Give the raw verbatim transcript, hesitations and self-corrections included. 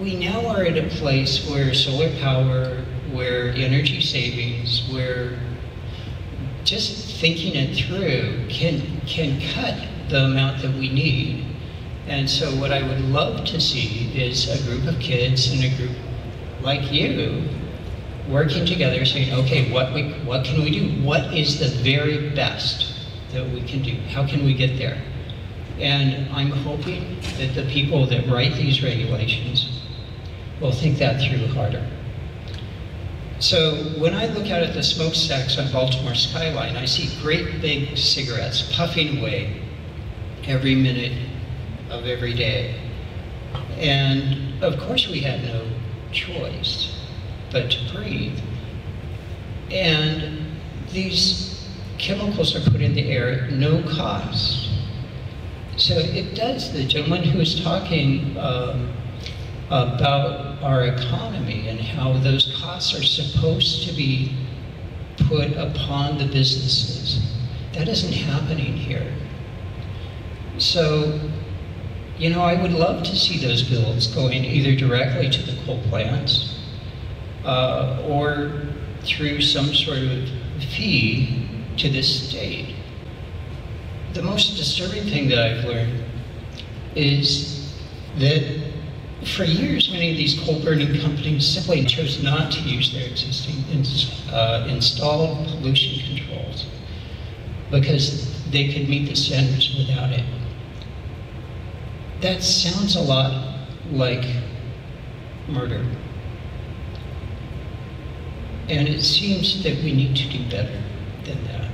we now are at a place where solar power, where energy savings, where just thinking it through can, can cut the amount that we need. And so what I would love to see is a group of kids and a group like you working together saying, okay, what, we, what can we do? What is the very best that we can do? How can we get there? And I'm hoping that the people that write these regulations will think that through harder. So when I look out at the smokestacks on Baltimore skyline, I see great big cigarettes puffing away every minute of every day. And of course we had no choice but to breathe. And these chemicals are put in the air at no cost. So it does, the gentleman who was talking um, about our economy and how those costs are supposed to be put upon the businesses. That isn't happening here. So, you know, I would love to see those bills going either directly to the coal plants uh, or through some sort of fee to the state. The most disturbing thing that I've learned is that for years, many of these coal-burning companies simply chose not to use their existing ins uh, installed pollution controls because they could meet the standards without it. That sounds a lot like murder. And it seems that we need to do better than that.